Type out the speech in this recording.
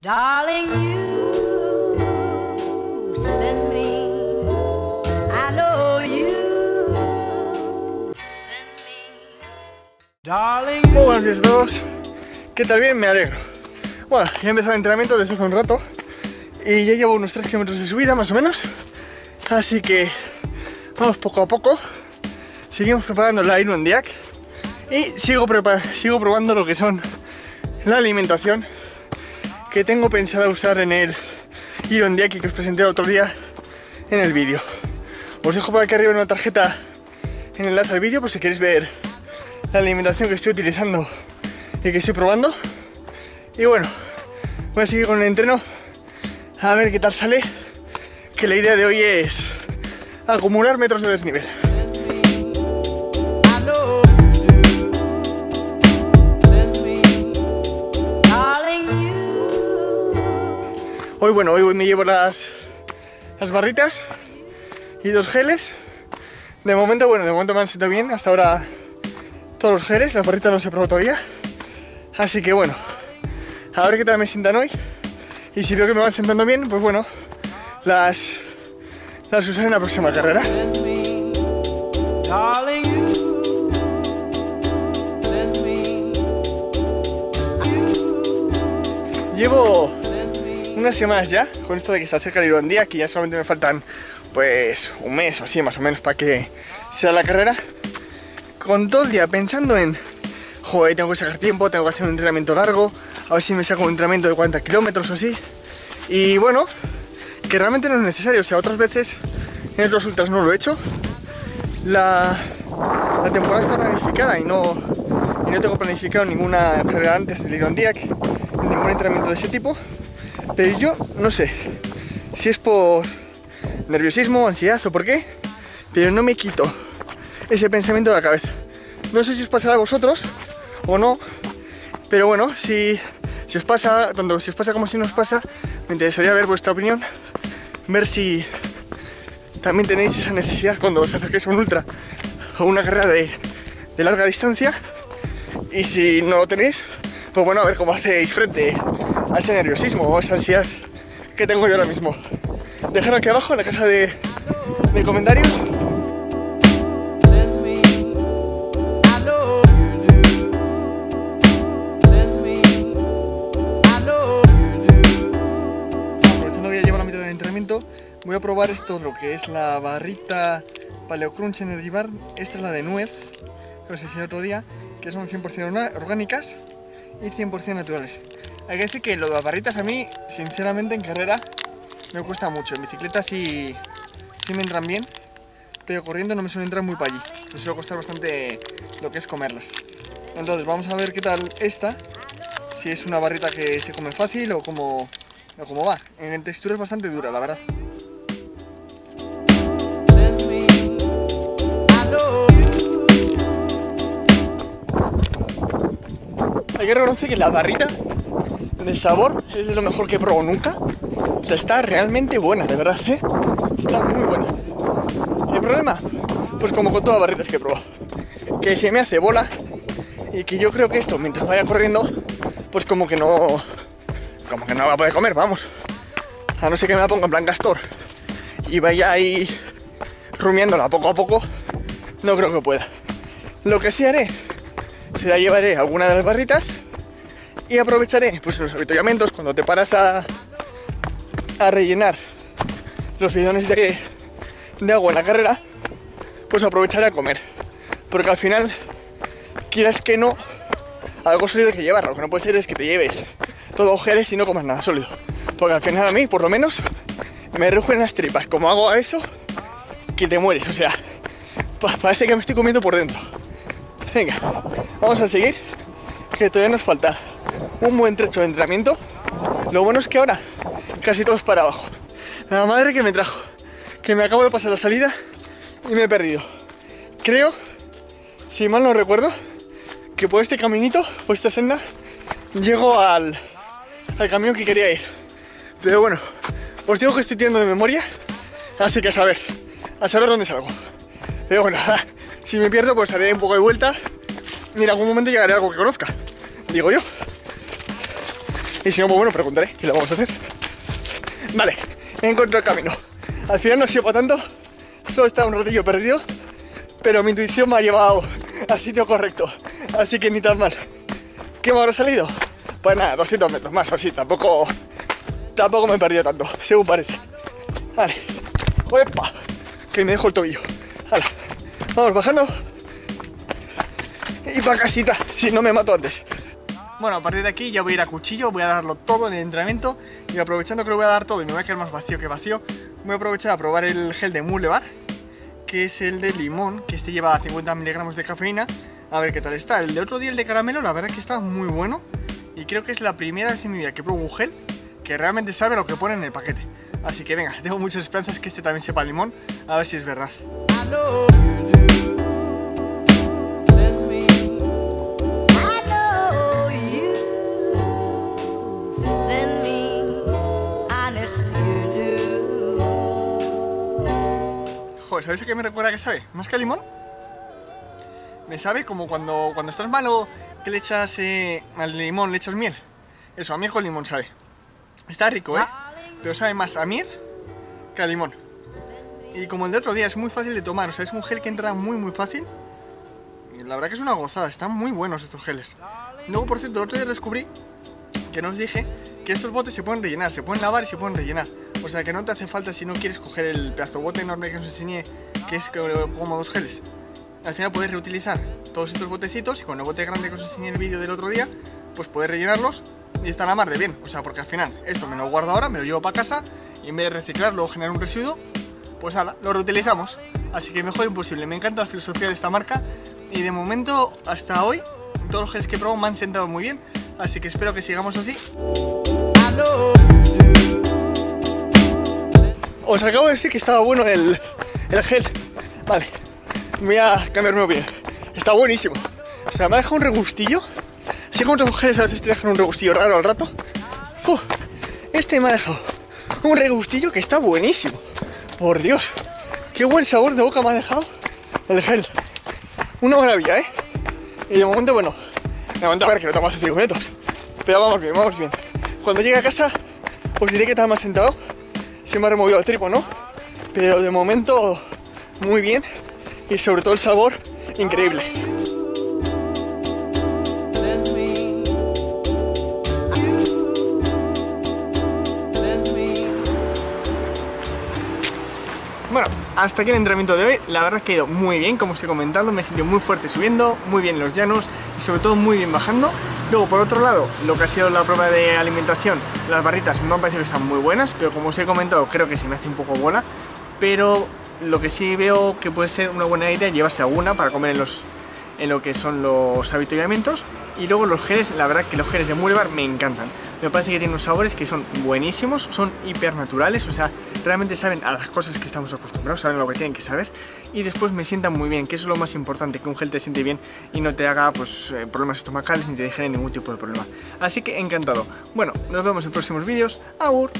Darling, you send me. I know you send me. Darling, muy buenos días a todos. ¿Qué tal? Bien, me alegro. Bueno, ya he empezado el entrenamiento desde hace un rato y ya llevo unos 3 kilómetros de subida más o menos. Así que vamos poco a poco. Seguimos preparando la Hiru Haundiak y sigo probando lo que son la alimentación que tengo pensado usar en el Hiru Haundiak que os presenté el otro día en el vídeo. Os dejo por aquí arriba en una tarjeta en el enlace al vídeo por si queréis ver la alimentación que estoy utilizando y que estoy probando. Y bueno, voy a seguir con el entreno a ver qué tal sale, que la idea de hoy es acumular metros de desnivel. Hoy me llevo las barritas y 2 geles. De momento me han sentado bien. Hasta ahora todos los geles, las barritas no las he probado todavía. Así que bueno, a ver qué tal me sientan hoy. Y si veo que me van sentando bien, pues bueno, las usaré en la próxima carrera. Llevo unas semanas ya con esto de que está cerca el Hiru Haundiak, que ya solamente me faltan pues un mes o así más o menos para que sea la carrera, con todo el día pensando en joder, tengo que sacar tiempo, tengo que hacer un entrenamiento largo, a ver si me saco un entrenamiento de 40 kilómetros o así. Y bueno, que realmente no es necesario, o sea, otras veces en otras ultras no lo he hecho. La temporada está planificada y no tengo planificado ninguna carrera antes del Hiru Haundiak, ningún entrenamiento de ese tipo. Pero yo no sé si es por nerviosismo, ansiedad o por qué, pero no me quito ese pensamiento de la cabeza. No sé si os pasará a vosotros o no, pero bueno, si os pasa, tanto si os pasa como si no os pasa, me interesaría ver vuestra opinión, ver si también tenéis esa necesidad cuando os acerquéis a un ultra o una carrera de larga distancia, y si no lo tenéis, pues bueno, a ver cómo hacéis frente a ese nerviosismo o a esa ansiedad que tengo yo ahora mismo. Dejadlo aquí abajo en la caja de comentarios. Aprovechando que ya llevo la mitad del entrenamiento, voy a probar esto, lo que es la barrita Paleo Crunch Energy Bar. Esta es la de nuez, que os enseñé el otro día, que son 100% orgánicas y 100% naturales. Hay que decir que lo de las barritas a mí, sinceramente, en carrera me cuesta mucho. En bicicleta sí me entran bien, pero corriendo no me suelen entrar muy para allí. Me suele costar bastante lo que es comerlas. Entonces vamos a ver qué tal esta, si es una barrita que se come fácil o cómo va. En textura es bastante dura, la verdad. Hay que reconocer que la barrita de sabor es de lo mejor que probo nunca. O sea, está realmente buena, de verdad, ¿eh? Está muy buena. ¿Qué problema? Pues como con todas las barritas que he probado, que se me hace bola y que yo creo que esto, mientras vaya corriendo, pues como que no va a poder comer, vamos. A no ser que me la ponga en plan Castor y vaya ahí rumiándola poco a poco, no creo que pueda. Lo que sí haré será llevaré alguna de las barritas y aprovecharé pues en los avituallamientos, cuando te paras a rellenar los bidones de agua en la carrera, pues aprovecharé a comer, porque al final, quieras que no, algo sólido hay que llevar. Lo que no puede ser es que te lleves todo geles y no comas nada sólido, porque al final a mí, por lo menos, me rugen las tripas como hago a eso, que te mueres. O sea, parece que me estoy comiendo por dentro. Venga, vamos a seguir, que todavía nos falta un buen trecho de entrenamiento. Lo bueno es que ahora casi todos para abajo. La madre que me trajo, que me acabo de pasar la salida y me he perdido. Creo, si mal no recuerdo, que por este caminito, por esta senda, llego al camión que quería ir. Pero bueno, os digo que estoy tirando de memoria, así que a saber dónde salgo. Pero bueno, si me pierdo, pues haré un poco de vuelta y en algún momento llegaré a algo que conozca, digo yo. y si no, muy bueno, preguntaré y lo vamos a hacer. Vale, he encontrado el camino. Al final no ha sido para tanto, solo está un ratillo perdido, pero mi intuición me ha llevado al sitio correcto, así que ni tan mal. ¿Qué me habrá salido? Pues nada, 200 metros más, así tampoco me he perdido tanto, según parece. Vale, ¡epa! Que me dejo el tobillo. Hala, vamos bajando y para casita, si no me mato antes. Bueno, a partir de aquí ya voy a ir a cuchillo, voy a darlo todo en el entrenamiento y aprovechando que lo voy a dar todo y me voy a quedar más vacío que vacío, voy a aprovechar a probar el gel de Mulebar, que es el de limón, que este lleva 50 miligramos de cafeína, a ver qué tal está. El de otro día, el de caramelo, la verdad es que está muy bueno y creo que es la primera vez en mi vida que pruebo un gel que realmente sabe lo que pone en el paquete. Así que venga, tengo muchas esperanzas que este también sepa limón, a ver si es verdad. Joder, ¿sabéis a qué me recuerda que sabe? ¿Más que a limón? Me sabe como cuando estás malo, que le echas al limón, le echas miel. Eso, a mí con limón sabe. Está rico, ¿eh? Pero sabe más a miel que a limón. Y como el de otro día, es muy fácil de tomar, o sea, es un gel que entra muy fácil. Y la verdad que es una gozada, están muy buenos estos geles. Luego, por cierto, el otro día descubrí, que no os dije, que estos botes se pueden rellenar, se pueden lavar y se pueden rellenar. O sea que no te hace falta, si no quieres, coger el pedazo de bote enorme que os enseñé, que es como dos geles. Al final podéis reutilizar todos estos botecitos y con el bote grande que os enseñé en el vídeo del otro día, pues podéis rellenarlos y están a mar de bien. O sea, porque al final esto me lo guardo ahora, me lo llevo para casa y en vez de reciclarlo o generar un residuo, pues ala, lo reutilizamos. Así que mejor imposible. Me encanta la filosofía de esta marca y de momento, hasta hoy, todos los geles que probo me han sentado muy bien. Así que espero que sigamos así. Os acabo de decir que estaba bueno el gel. Vale, voy a cambiar mi opinión. Está buenísimo. O sea, me ha dejado un regustillo. Si con otras mujeres a veces te dejan un regustillo raro al rato. Uf, este me ha dejado un regustillo que está buenísimo. Por Dios, qué buen sabor de boca me ha dejado el gel. Una maravilla, ¿eh? Y de momento, bueno, me aguanto a ver, que lo tomo hace 5 minutos. Pero vamos bien, vamos bien. Cuando llegue a casa os diré que tal me ha sentado. Se me ha removido el tripo, ¿no? Pero de momento muy bien. Y sobre todo el sabor, increíble. Bueno, hasta aquí el entrenamiento de hoy. La verdad es que ha ido muy bien, como os he comentado. Me he sentido muy fuerte subiendo, muy bien en los llanos y sobre todo muy bien bajando. Luego, por otro lado, lo que ha sido la prueba de alimentación, las barritas me han parecido que están muy buenas, pero como os he comentado, creo que se me hace un poco bola. Pero lo que sí veo que puede ser una buena idea llevarse alguna para comer en lo que son los avituallamientos. Y luego los geles, la verdad que los geles de Mulebar me encantan. Me parece que tienen unos sabores que son buenísimos, son hipernaturales, o sea, realmente saben a las cosas que estamos acostumbrados, saben lo que tienen que saber. Y después me sientan muy bien, que eso es lo más importante, que un gel te siente bien y no te haga pues problemas estomacales ni te dejen ningún tipo de problema. Así que encantado. Bueno, nos vemos en próximos vídeos. ¡Agur!